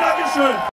Dankeschön.